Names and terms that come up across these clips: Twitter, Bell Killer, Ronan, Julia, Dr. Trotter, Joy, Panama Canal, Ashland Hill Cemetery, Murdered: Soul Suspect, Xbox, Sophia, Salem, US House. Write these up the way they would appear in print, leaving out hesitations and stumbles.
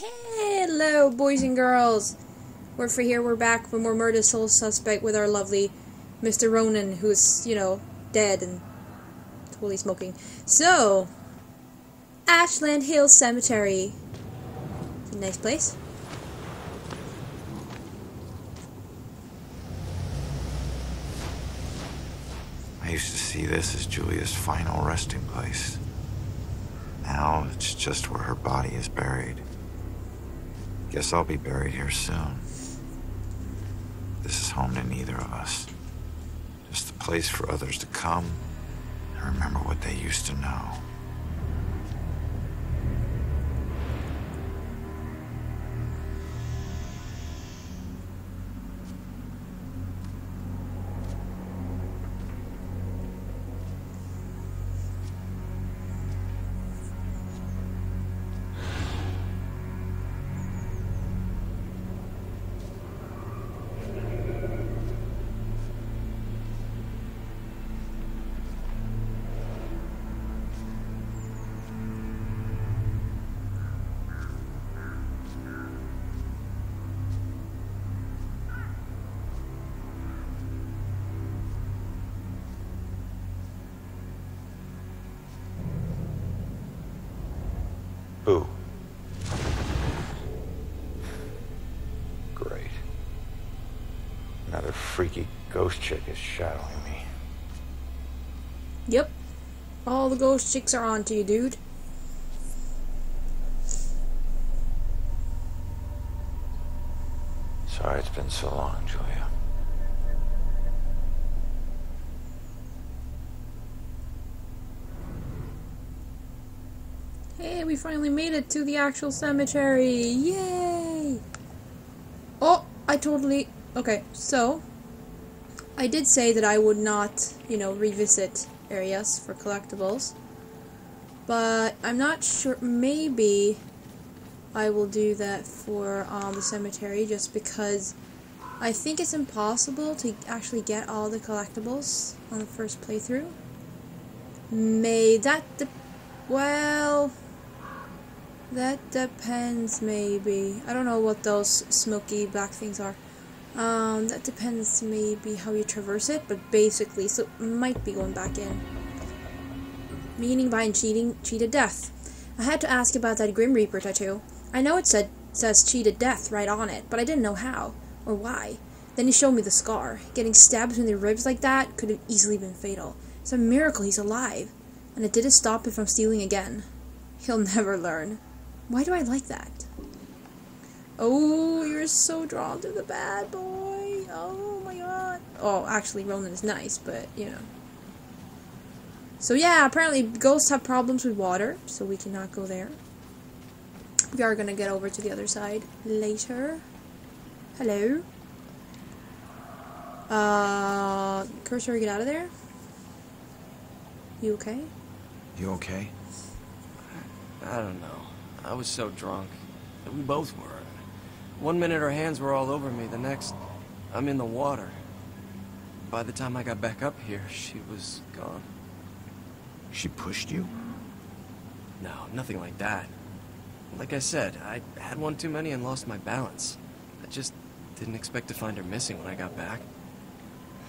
Hello, boys and girls. We're for here. We're back for more Murdered: Soul Suspect with our lovely Mr. Ronan, who's, you know, dead and totally smoking. So, Ashland Hill Cemetery. It's a nice place. I used to see this as Julia's final resting place. Now it's just where her body is buried. Guess I'll be buried here soon. This is home to neither of us. Just the place for others to come and remember what they used to know. Who? Great. Another freaky ghost chick is shadowing me. Yep. All the ghost chicks are onto you, dude. Sorry it's been so long, Julia. Hey, we finally made it to the actual cemetery! Yay! Oh, I totally... Okay, so... I did say that I would not, you know, revisit areas for collectibles. But I'm not sure... Maybe I will do that for the cemetery, just because I think it's impossible to actually get all the collectibles on the first playthrough. May that... Well... That depends, maybe. I don't know what those smoky black things are. That depends, maybe, how you traverse it, but basically, so it might be going back in. Meaning by cheated death. I had to ask about that Grim Reaper tattoo. I know it says cheated death right on it, but I didn't know how, or why. Then he showed me the scar. Getting stabbed between the ribs like that could have easily been fatal. It's a miracle he's alive, and it didn't stop him from stealing again. He'll never learn. Why do I like that? Oh, you're so drawn to the bad boy. Oh my god. Oh, actually, Ronan is nice, but, you know. So yeah, apparently ghosts have problems with water, so we cannot go there. We are gonna get over to the other side later. Hello. Cursor, get out of there. You okay? You okay? I don't know. I was so drunk. We both were. One minute her hands were all over me, the next, I'm in the water. By the time I got back up here, she was gone. She pushed you? No, nothing like that. Like I said, I had one too many and lost my balance. I just didn't expect to find her missing when I got back.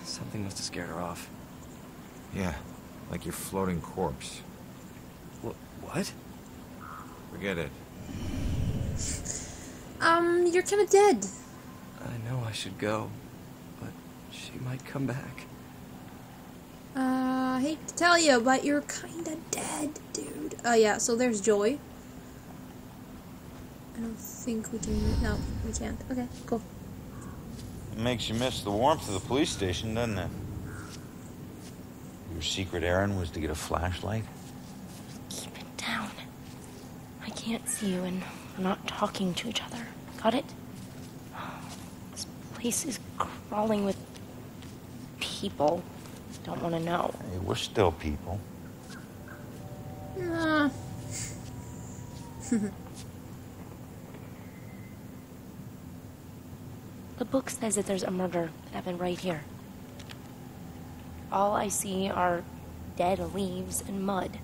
Something must have scared her off. Yeah, like your floating corpse. What? Forget it. You're kinda dead. I know I should go, but she might come back. I hate to tell you, but you're kinda dead, dude. Oh yeah, so there's Joy. I don't think we can... No, we can't. Okay, cool. It makes you miss the warmth of the police station, doesn't it? Your secret errand was to get a flashlight? Keep it down. I can't see you, and we're not talking to each other. Got it? This place is crawling with people. Don't want to know. Hey, we're still people. Nah. The book says that there's a murder that happened right here. All I see are dead leaves and mud.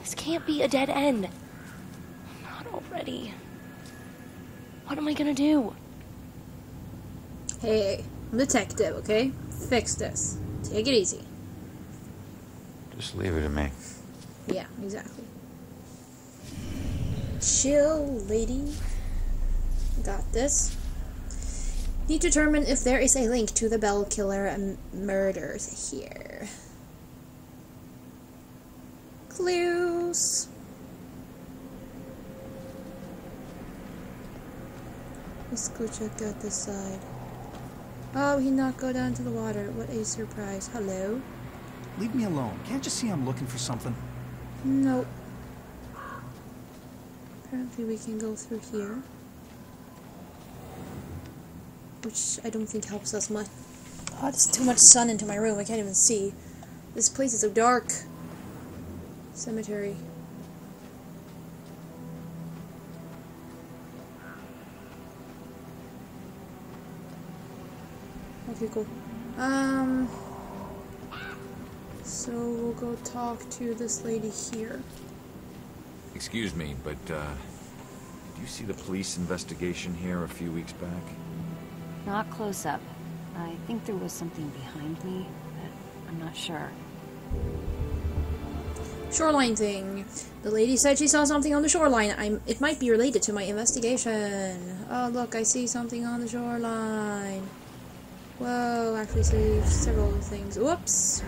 This can't be a dead end. already. What am I gonna do? Hey, I'm a detective, okay? Fix this. Take it easy. Just leave it to me. Yeah, exactly. Chill, lady. Got this. Need to determine if there is a link to the Bell Killer murders here. Clues. Let's go check out this side. Oh, he not go down to the water. What a surprise. Hello? Leave me alone. Can't you see I'm looking for something? Nope. Apparently we can go through here. Which I don't think helps us much. Oh, there's too much sun into my room. I can't even see. This place is so dark. Cemetery. Okay, cool. So we'll go talk to this lady here. Excuse me, but do you see the police investigation here a few weeks back? Not close up. I think there was something behind me, but I'm not sure. Shoreline thing. The lady said she saw something on the shoreline. It might be related to my investigation. Oh, look, I see something on the shoreline. Whoa, actually see several things. Whoops.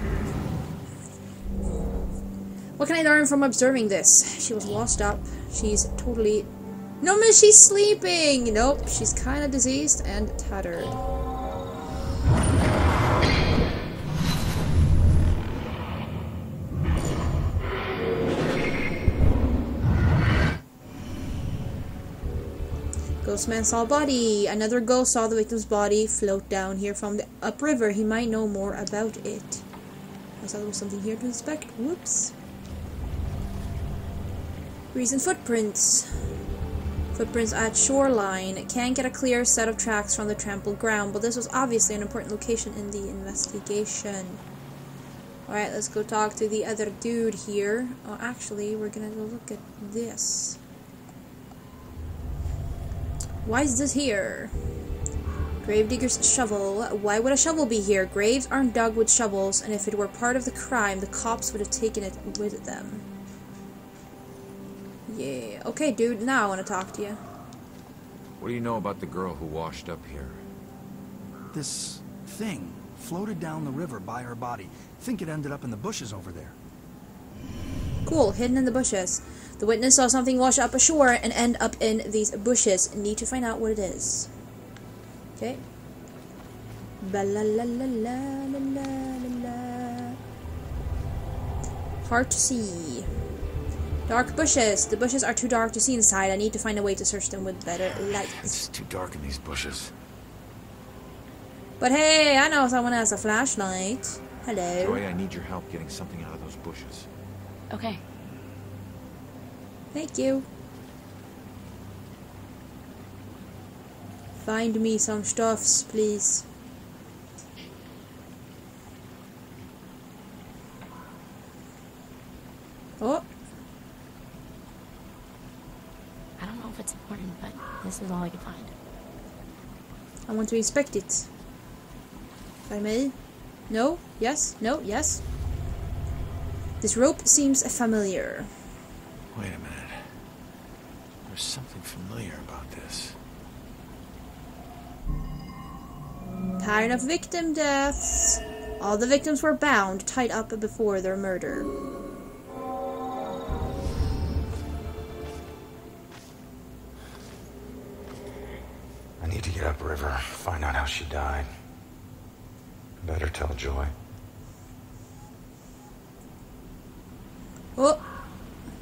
What can I learn from observing this? She was lost up. She's totally... No, miss, she's sleeping! Nope, she's kind of diseased and tattered. Ghostman saw body. Another ghost saw the victim's body float down here from the upriver. He might know more about it. I saw there was something here to inspect. Whoops. Recent footprints. Footprints at shoreline. Can't get a clear set of tracks from the trampled ground, but this was obviously an important location in the investigation. Alright, let's go talk to the other dude here. Oh, actually, we're gonna go look at this. Why is this here? Gravedigger's shovel. Why would a shovel be here? Graves aren't dug with shovels, and if it were part of the crime, the cops would have taken it with them. Yeah. Okay, dude, now I want to talk to you. What do you know about the girl who washed up here? This thing floated down the river by her body. Think it ended up in the bushes over there. Cool, hidden in the bushes. The witness saw something wash up ashore and end up in these bushes. Need to find out what it is. Okay. Hard to see. Dark bushes. The bushes are too dark to see inside. I need to find a way to search them with better light. It's too dark in these bushes. But hey, I know someone has a flashlight. Hello. Joy, I need your help getting something out of those bushes. Okay. Thank you. Find me some stuffs, please. Oh. I don't know if it's important, but this is all I can find. I want to inspect it. If I may. No? Yes? No? Yes? This rope seems familiar. Wait a minute. There's something familiar about this. Pattern of victim deaths. All the victims were bound, tied up before their murder. I need to get upriver, find out how she died. Better tell Joy. Oh!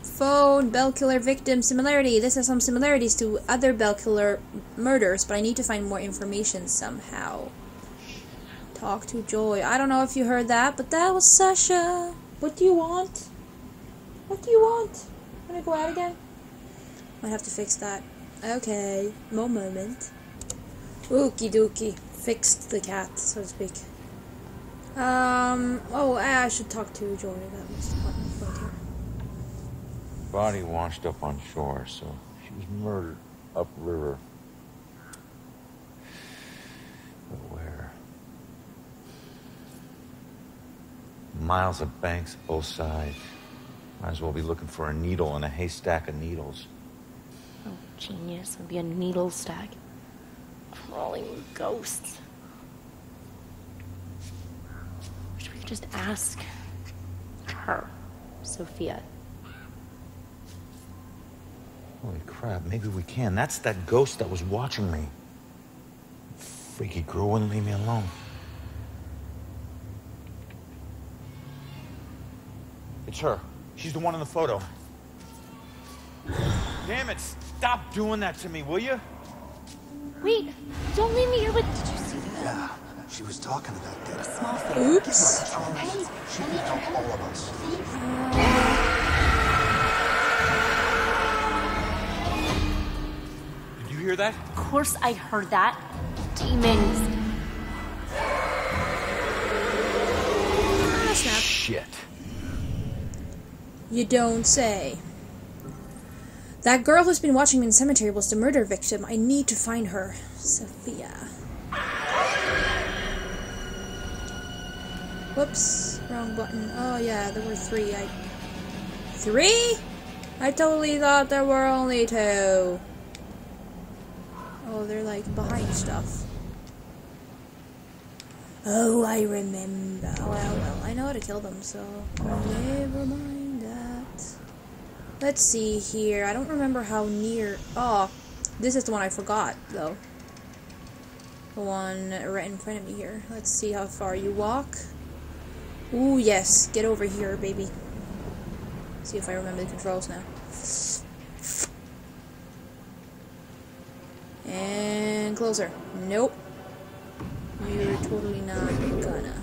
Phone, Bell Killer victim similarity. This has some similarities to other Bell Killer murders, but I need to find more information somehow. Talk to Joy. I don't know if you heard that, but that was Sasha. What do you want? What do you want? I'm gonna go out again. Might have to fix that. Okay, more moment. Okie dokie. Fixed the cat, so to speak. Oh, I should talk to Joy. That was fun. Body washed up on shore, so she She was murdered upriver. But where? Miles of banks both sides. Might as well be looking for a needle in a haystack of needles. Oh, genius. It'd be a needle stack. Crawling with ghosts. Wish we could just ask her, Sophia. Holy crap, maybe we can. That's that ghost that was watching me. Freaky girl wouldn't leave me alone. It's her. She's the one in the photo. Damn it, stop doing that to me, will you? Wait, don't leave me here with... Did you see that? Yeah, she was talking to that dead. A small thing. Oops. Hey, she can help all of us. Please. Did you hear that? Of course I heard that. Demons. Ah, snap. Shit. You don't say. That girl who's been watching me in the cemetery was the murder victim. I need to find her. Sophia. Whoops. Wrong button. Oh yeah, there were three. Three? I totally thought there were only two. Oh, they're like behind stuff. Oh, I remember. Well, I know how to kill them, so never mind that. Let's see here. I don't remember how near. Oh, this is the one I forgot, though. The one right in front of me here. Let's see how far you walk. Ooh, yes. Get over here, baby. Let's see if I remember the controls now. And closer. Nope. You're totally not gonna.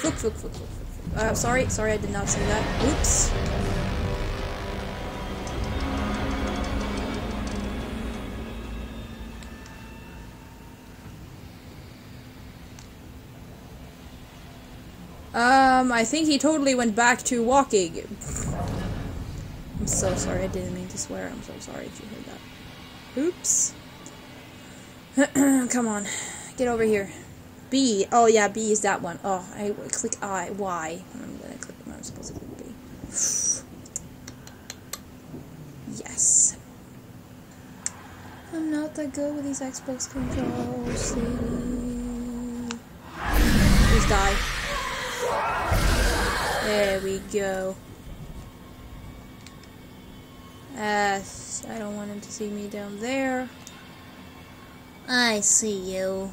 Flip, flip, flip, flip, flip. Sorry, I did not say that. Oops. I think he totally went back to walking. I'm so sorry, I didn't mean to swear. I'm so sorry if you heard that. Oops. Come on. Get over here. B. Oh yeah, B is that one. Oh, I click I. Y. I'm gonna click when I'm supposed to click B. Yes. I'm not that good with these Xbox controls. Please die. There we go. I don't want him to see me down there. I see you.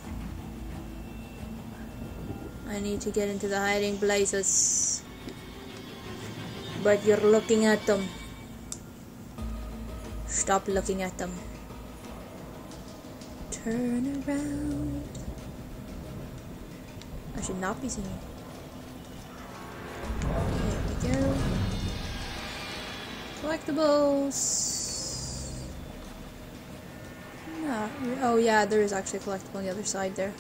I need to get into the hiding places. But you're looking at them. Stop looking at them. Turn around. I should not be singing. There we go. Collectibles. No. Oh yeah, there is actually a collectible on the other side there.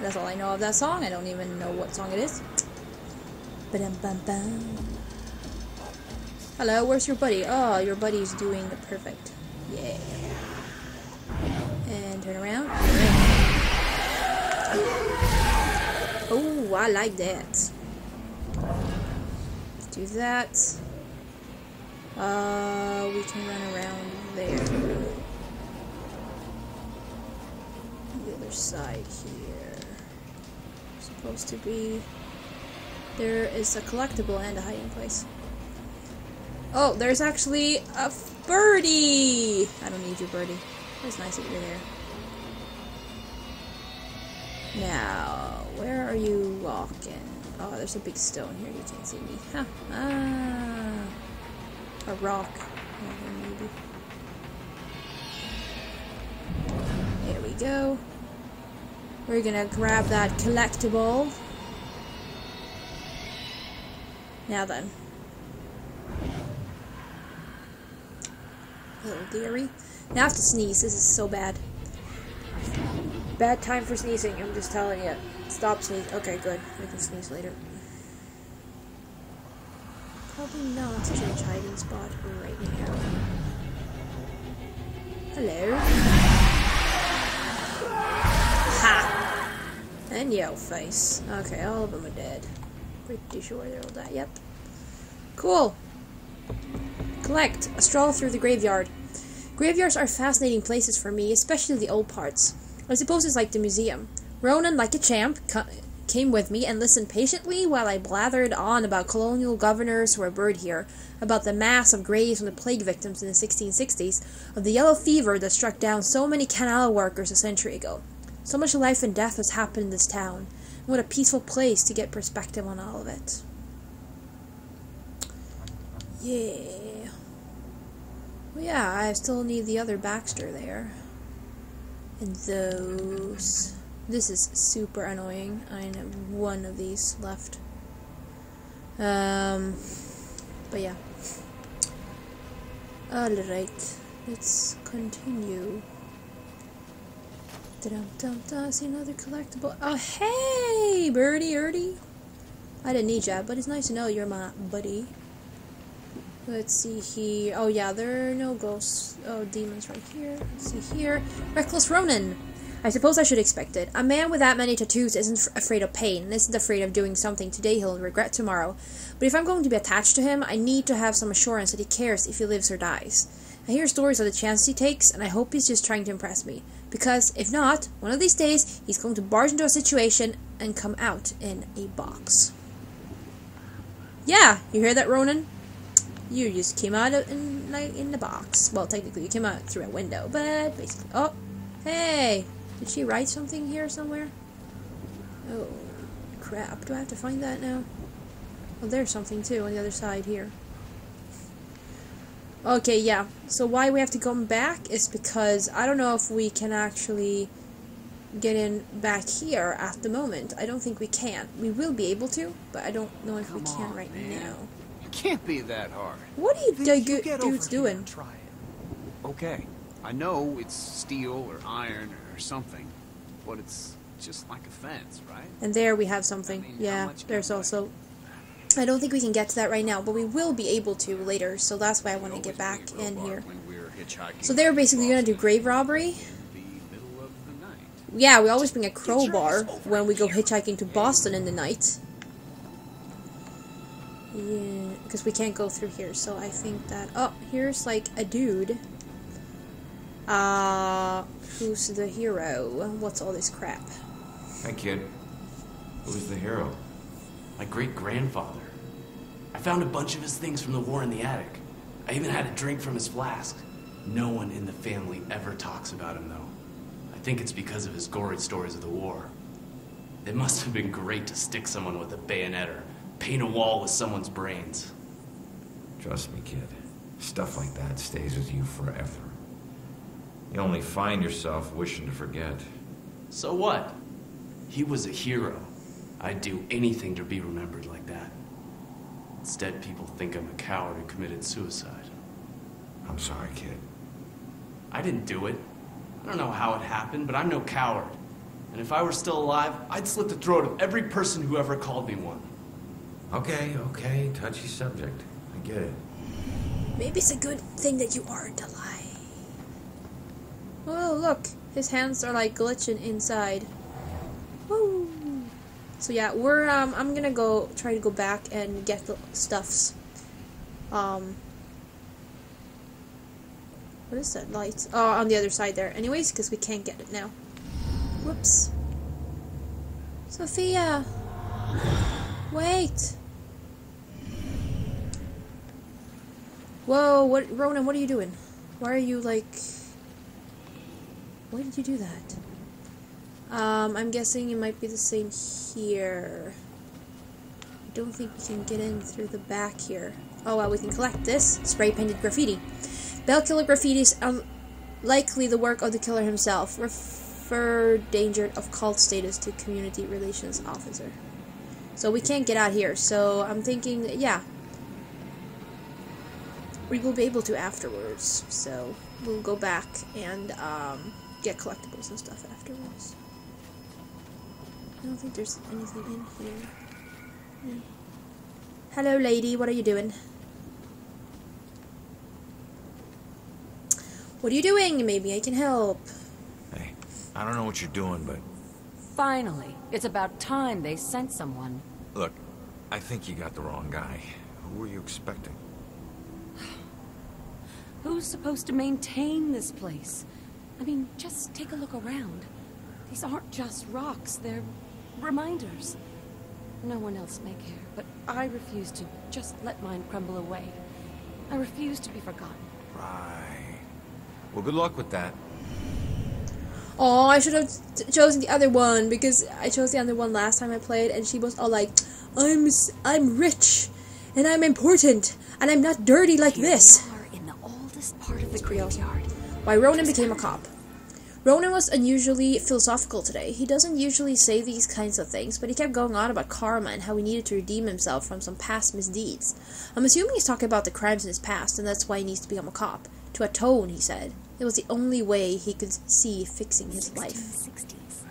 That's all I know of that song. I don't even know what song it is. Ba-dum-bum-bum. Hello, where's your buddy? Oh, your buddy's doing the perfect. Yeah. And turn around. Oh, I like that. Let's do that. We can run around there. The other side here. Supposed to be. There is a collectible and a hiding place. Oh, there's actually a birdie! I don't need your birdie. It's nice that you're there. Now, where are you walking? Oh, there's a big stone here. You can't see me. Huh. Ah, a rock. Maybe. There we go. We're gonna grab that collectible. Now then. A little dairy. Now I have to sneeze. This is so bad. Bad time for sneezing, I'm just telling you. Stop sneezing. Okay, good. We can sneeze later. Probably not to change hiding spot right now. Hello. Ha! And yo face. Okay, all of them are dead. Pretty sure they're all dead. Yep. Cool. Collect. A stroll through the graveyard. Graveyards are fascinating places for me, especially the old parts. I suppose it's like the museum. Ronan, like a champ, came with me and listened patiently while I blathered on about colonial governors who were buried here, about the mass of graves from the plague victims in the 1660s, of the yellow fever that struck down so many canal workers a century ago. So much life and death has happened in this town, and what a peaceful place to get perspective on all of it. Yeah. Well, yeah, I still need the other Baxter there. And those. This is super annoying. I have one of these left. But yeah. Alright. Let's continue. I see another collectible. Oh, hey! Birdie, Erdy. I didn't need ya, but it's nice to know you're my buddy. Let's see here. Oh yeah, there are no ghosts. Oh, demons right here. Let's see here. Reckless Ronan. I suppose I should expect it. A man with that many tattoos isn't afraid of pain, and isn't afraid of doing something today he'll regret tomorrow. But if I'm going to be attached to him, I need to have some assurance that he cares if he lives or dies. I hear stories of the chances he takes, and I hope he's just trying to impress me. Because, if not, one of these days, he's going to barge into a situation and come out in a box. Yeah, you hear that, Ronan? You just came out in the box. Well, technically, you came out through a window, but basically... Oh, hey! Did she write something here somewhere? Oh, crap. Do I have to find that now? Oh, there's something, too, on the other side here. Okay, yeah. So why we have to come back is because I don't know if we can actually get in back here at the moment. I don't think we can. We will be able to, but I don't know if we can right now. Can't be that hard. What are you dudes doing? Try it. Okay, I know it's steel or iron or something, but it's just like a fence, right? And there we have something. I mean, yeah, there's also... I don't think we can get to that right now, but we will be able to later, so that's why I want to get back in here. So they're basically going to do grave robbery. Yeah, we always bring a crowbar when we go hitchhiking to Boston in the night. Yeah, because we can't go through here, so I think that... Oh, here's, like, a dude. Who's the hero? What's all this crap? Hey, kid. Who's the hero? My great-grandfather. I found a bunch of his things from the war in the attic. I even had a drink from his flask. No one in the family ever talks about him, though. I think it's because of his gory stories of the war. It must have been great to stick someone with a bayonet or paint a wall with someone's brains. Trust me, kid. Stuff like that stays with you forever. You only find yourself wishing to forget. So what? He was a hero. I'd do anything to be remembered like that. Instead, people think I'm a coward who committed suicide. I'm sorry, kid. I didn't do it. I don't know how it happened, but I'm no coward. And if I were still alive, I'd slit the throat of every person who ever called me one. Okay, okay, touchy subject. I get it. Maybe it's a good thing that you aren't alive. Oh, look. His hands are like glitching inside. Woo! So yeah, we're, I'm gonna go, try to go back and get the stuffs. What is that light? Oh, on the other side there. Anyways, because we can't get it now. Whoops. Sophia! Wait! Whoa, what, Ronan, what are you doing? Why are you like... Why did you do that? I'm guessing it might be the same here. I don't think we can get in through the back here. Oh, well, we can collect this. Spray-painted graffiti. Bell Killer graffiti is likely the work of the killer himself. Refer danger of cult status to community relations officer. So we can't get out here, so I'm thinking that, yeah. We will be able to afterwards, so we'll go back and get collectibles and stuff afterwards. I don't think there's anything in here. No. Hello, lady. What are you doing? What are you doing? Maybe I can help. Hey, I don't know what you're doing, but... Finally. It's about time they sent someone. Look, I think you got the wrong guy. Who were you expecting? Who's supposed to maintain this place? I mean, just take a look around. These aren't just rocks, they're reminders. No one else may care, but I refuse to just let mine crumble away. I refuse to be forgotten. Right. Well, good luck with that. Oh, I should have chosen the other one, because I chose the other one last time I played, and she was all like, I'm rich, and I'm important, and I'm not dirty like this. Here we are in the oldest part of the graveyard. Why Ronan became a cop. Ronan was unusually philosophical today. He doesn't usually say these kinds of things, but he kept going on about karma and how he needed to redeem himself from some past misdeeds. I'm assuming he's talking about the crimes in his past, and that's why he needs to become a cop. To atone, he said. It was the only way he could see fixing his life. 1660s.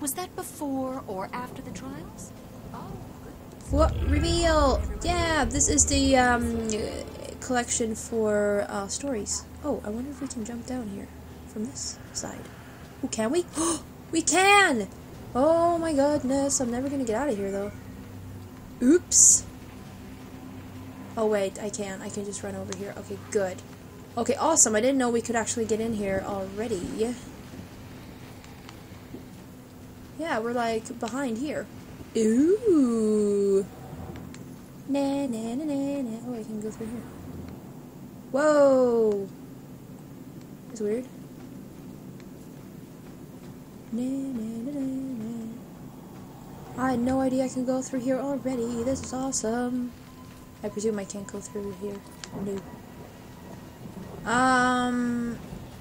Was that before or after the trials? Oh, good. What? Reveal! Yeah, this is the collection for stories. Oh, I wonder if we can jump down here. From this side. Oh, can we? We can! Oh my goodness, I'm never gonna get out of here though. Oops. Oh wait, I can just run over here. Okay, good. Okay, awesome, I didn't know we could actually get in here already. Yeah, we're like behind here. Ooh. Na na na na na. Oh, I can go through here. Whoa! It's weird. I had no idea I can go through here already. This is awesome. I presume I can't go through here. No.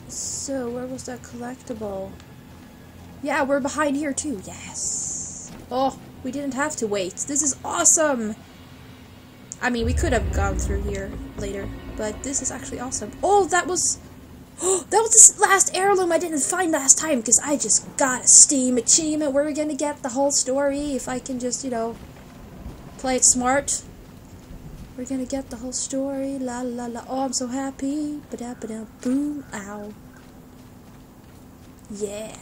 So where was that collectible? Yeah, we're behind here too. Yes. Oh, we didn't have to wait. This is awesome. I mean, we could have gone through here later, but this is actually awesome. Oh, that was... Oh, that was the last heirloom I didn't find last time, because I just got a Steam achievement. We're going to get the whole story if I can just, you know, play it smart. We're going to get the whole story. La la la. Oh, I'm so happy. Ba-da-ba-da. Boom. Ow. Yeah.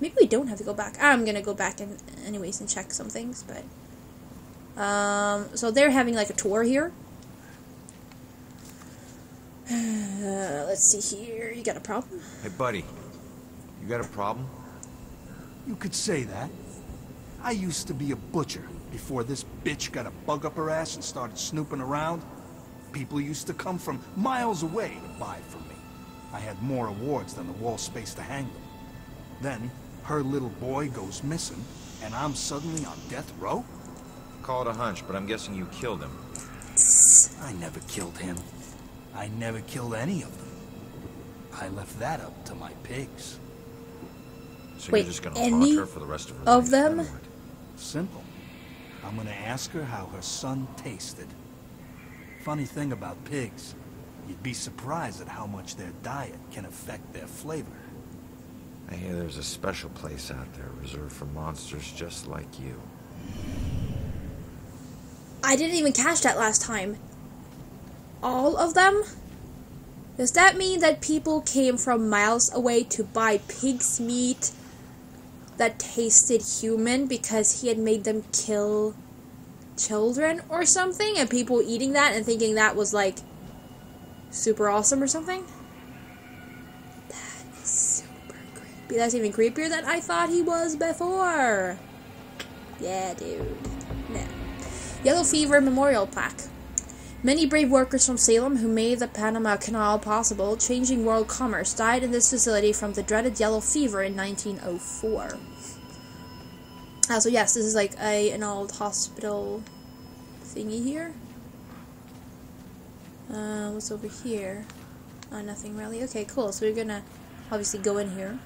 Maybe we don't have to go back. I'm going to go back and, anyways, and check some things, but... So they're having, like, a tour here. Let's see here. You got a problem? Hey, buddy. You got a problem? You could say that. I used to be a butcher before this bitch got a bug up her ass and started snooping around. People used to come from miles away to buy from me. I had more awards than the wall space to hang them. Then, her little boy goes missing, and I'm suddenly on death row? Call it a hunch, but I'm guessing you killed him. I never killed him. I never killed any of them. I left that up to my pigs. So wait, you're just gonna haunt her for the rest of her life? Of them? Simple. I'm gonna ask her how her son tasted. Funny thing about pigs, you'd be surprised at how much their diet can affect their flavor. I hear there's a special place out there reserved for monsters just like you. I didn't even catch that last time. All of them? Does that mean that people came from miles away to buy pig's meat that tasted human because he had made them kill children or something, and people eating that and thinking that was like super awesome or something? That is super creepy. That's even creepier than I thought he was before. Yeah, dude. Yeah. Yellow Fever Memorial Plaque. Many brave workers from Salem who made the Panama Canal possible, changing world commerce, died in this facility from the dreaded yellow fever in 1904. So yes, this is like an old hospital thingy here. What's over here? Oh, nothing really. Okay, cool. So we're gonna obviously go in here.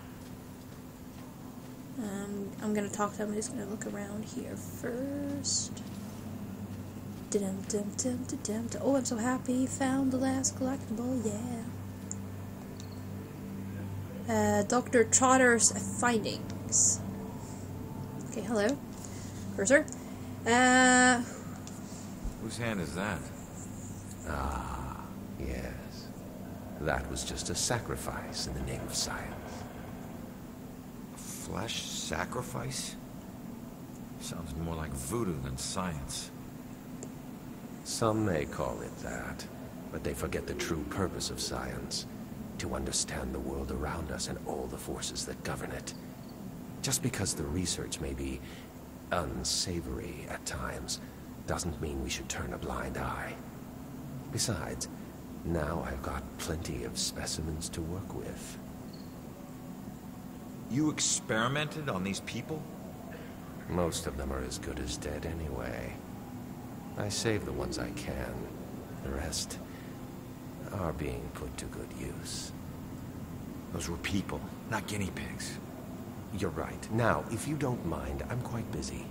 I'm gonna talk to them. I'm just gonna look around here first. Dum dum dum dum dum. Oh, I'm so happy! Found the last collectible. Yeah. Dr. Trotter's findings. Okay, hello. Cursor. Whose hand is that? Ah, yes. That was just a sacrifice in the name of science. A flesh sacrifice? Sounds more like voodoo than science. Some may call it that, but they forget the true purpose of science. To understand the world around us and all the forces that govern it. Just because the research may be unsavory at times, doesn't mean we should turn a blind eye. Besides, now I've got plenty of specimens to work with. You experimented on these people? Most of them are as good as dead anyway. I save the ones I can. The rest are being put to good use. Those were people, not guinea pigs. You're right. Now, if you don't mind, I'm quite busy.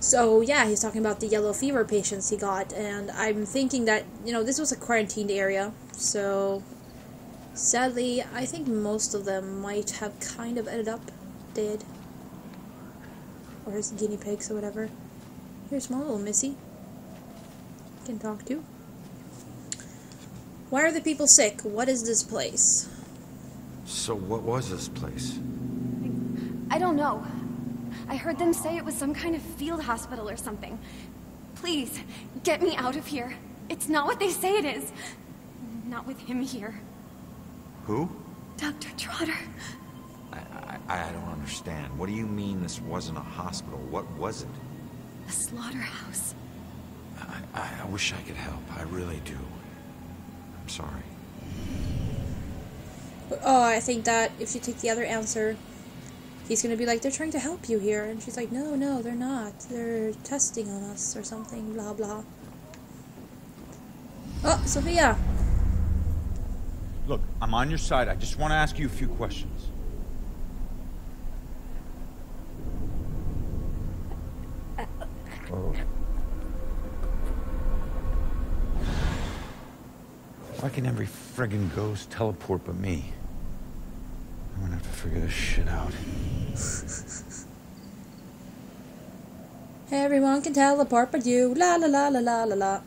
So, yeah, he's talking about the yellow fever patients he got, and I'm thinking that, you know, this was a quarantined area, so sadly, I think most of them might have kind of ended up dead. Or as guinea pigs or whatever. Here's my little missy. You can talk to. Why are the people sick? What is this place? So what was this place? I don't know. I heard them say it was some kind of field hospital or something. Please, get me out of here. It's not what they say it is. Not with him here. Who? Dr. Trotter. I don't understand. What do you mean this wasn't a hospital? What was it? A slaughterhouse. I wish I could help. I really do. I'm sorry. Oh, I think that if you take the other answer, he's gonna be like, they're trying to help you here. And she's like, no, no, they're not. They're testing on us or something, blah, blah. Oh, Sophia. Look, I'm on your side. I just want to ask you a few questions. Oh. Why can every friggin' ghost teleport but me? I'm gonna have to figure this shit out. Everyone can teleport but you. La la la la la la la.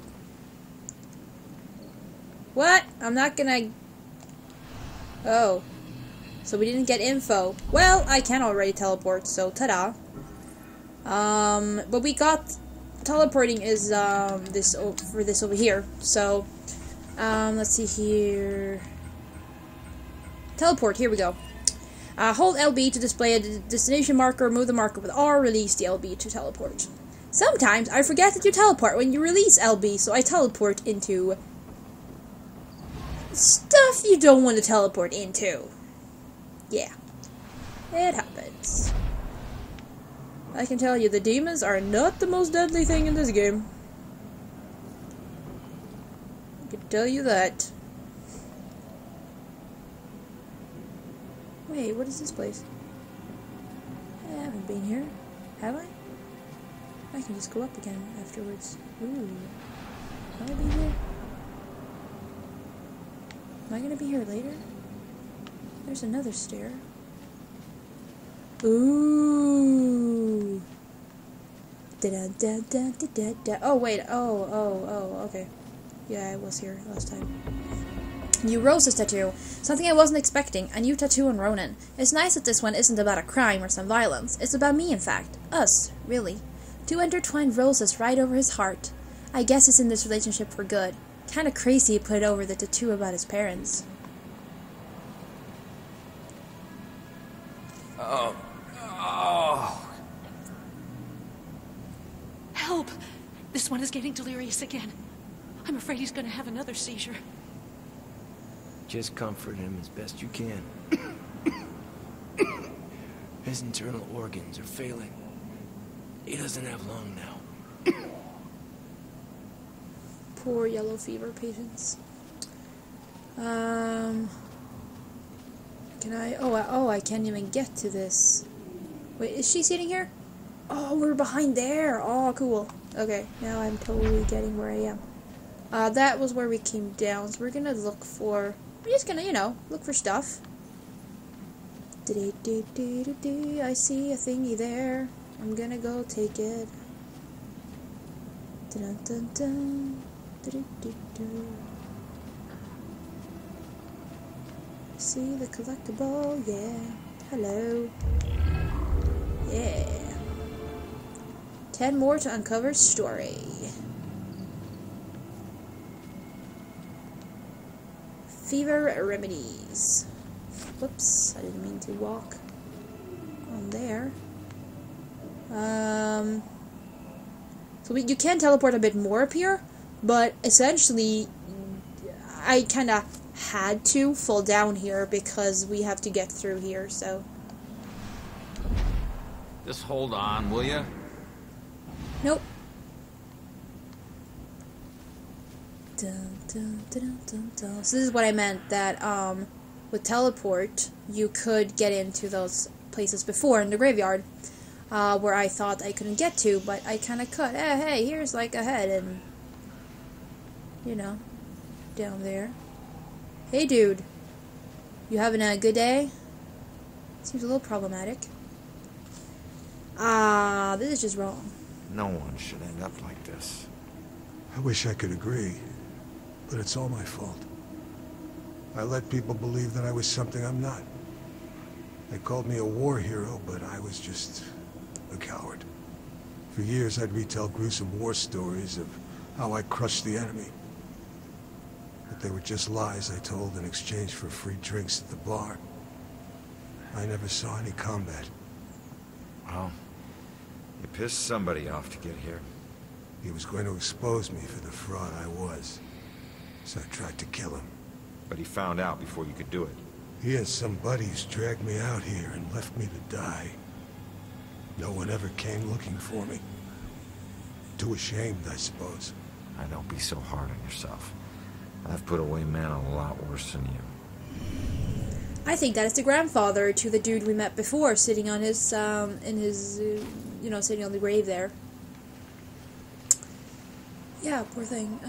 What? I'm not gonna... Oh. So we didn't get info. Well, I can already teleport, so ta-da. But we got... Teleporting is, this for this over here, so... let's see here... Teleport, here we go. Hold LB to display a destination marker, move the marker with R, release the LB to teleport. Sometimes I forget that you teleport when you release LB, so I teleport into... stuff you don't want to teleport into. Yeah. It happens. I can tell you, the demons are not the most deadly thing in this game. I can tell you that. Wait, what is this place? I haven't been here, have I? I can just go up again afterwards. Ooh. Am I gonna be here? Am I gonna be here later? There's another stair. Ooh. Da da da da da da. Oh wait. Oh. Okay. Yeah, I was here last time. New Rose's tattoo. Something I wasn't expecting. A new tattoo on Ronan. It's nice that this one isn't about a crime or some violence. It's about me, in fact. Us, really. Two intertwined roses right over his heart. I guess he's in this relationship for good. Kinda crazy he put over the tattoo about his parents. Oh. Help! This one is getting delirious again. I'm afraid he's gonna have another seizure. Just comfort him as best you can. His internal organs are failing. He doesn't have long now. Poor yellow fever patients. Can I... Oh, I can't even get to this. Wait, is she sitting here? Oh, we're behind there. Oh, cool. Okay, now I'm totally getting where I am. That was where we came down, so we're gonna look for... We're just gonna, you know, look for stuff. I see a thingy there. I'm gonna go take it. See the collectible? Yeah. Hello. Yeah. 10 more to uncover story. Fever remedies. Whoops, I didn't mean to walk on there. So you can teleport a bit more up here, but essentially I kind of had to fall down here because we have to get through here, so. Just hold on, will you? Nope. Dun, dun, dun, dun, dun. So this is what I meant, that with teleport you could get into those places before in the graveyard where I thought I couldn't get to, but I kind of could. Eh, hey, here's like a head and, you know, down there. Hey dude, you having a good day? Seems a little problematic. Ah, this is just wrong. No one should end up like this. I wish I could agree, but it's all my fault. I let people believe that I was something I'm not. They called me a war hero, but I was just a coward. For years, I'd retell gruesome war stories of how I crushed the enemy. But they were just lies I told in exchange for free drinks at the bar. I never saw any combat. Well, you pissed somebody off to get here. He was going to expose me for the fraud I was, so I tried to kill him. But he found out before you could do it. He and some buddies dragged me out here and left me to die. No one ever came looking for me. Too ashamed, I suppose. I don't be so hard on yourself. I've put away men a lot worse than you. I think that is the grandfather to the dude we met before, sitting on his, you know, sitting on the grave there. Yeah, poor thing.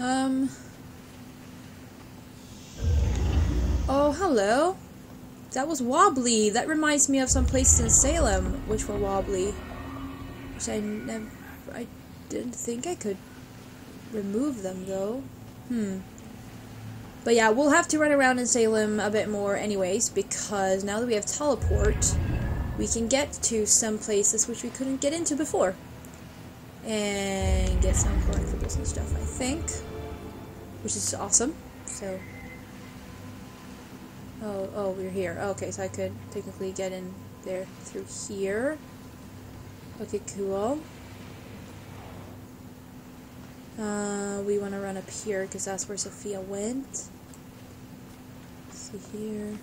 Oh, hello. That was wobbly. That reminds me of some places in Salem which were wobbly. Which I didn't think I could remove them, though. But yeah, we'll have to run around in Salem a bit more anyways, because now that we have teleport, we can get to some places which we couldn't get into before. And get some collectibles and stuff, I think. Which is awesome, so... Oh, we're here. Okay, so I could technically get in there through here. Okay, cool. We want to run up here because that's where Sophia went. Let's see here.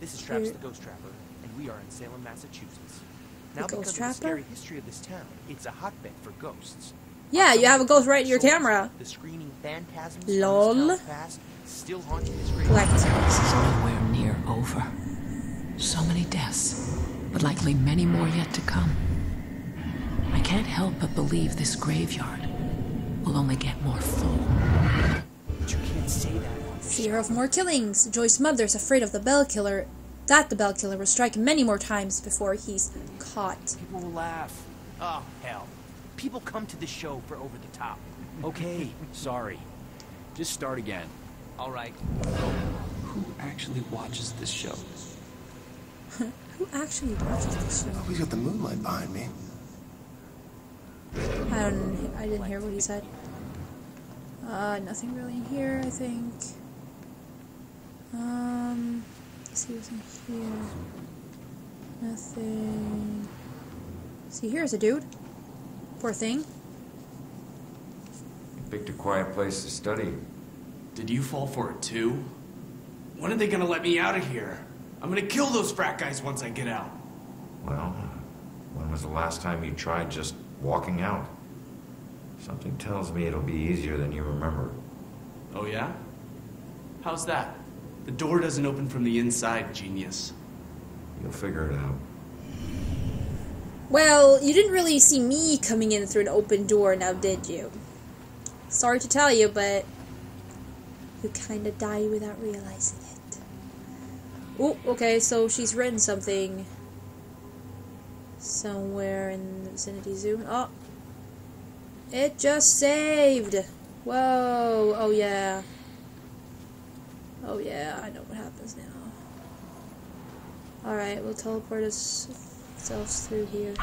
This is Traps the Ghost Trapper, and we are in Salem, Massachusetts. Now because of the scary history of this town, it's a hotbed for ghosts. Yeah, you have a ghost right in your camera. The screaming phantasms lol. Past still haunting this region. This is nowhere near over. So many deaths, but likely many more yet to come. I can't help but believe this graveyard will only get more full. But you can't say that. Fear of more killings. Joyce's mother's afraid of the Bell Killer. That the Bell Killer will strike many more times before he's caught. People will laugh. Oh, hell. People come to this show for over the top. Okay, sorry. Just start again. All right. Who actually watches this show? Who actually watches this show? Always got the moonlight behind me. I didn't hear what he said. Nothing really in here, I think. See what's in here. Nothing. See, here's a dude. Poor thing. You picked a quiet place to study. Did you fall for it too? When are they gonna let me out of here? I'm gonna kill those frat guys once I get out. Well, when was the last time you tried just walking out? Something tells me it'll be easier than you remember. Oh yeah? How's that? The door doesn't open from the inside, genius. You'll figure it out. Well, you didn't really see me coming in through an open door, now did you? Sorry to tell you, but you kind of die without realizing it. Oh, okay, so she's written something somewhere in the vicinity zoom. Oh, it just saved! Whoa, oh yeah. Oh yeah, I know what happens now. Alright, we'll teleport ourselves through here.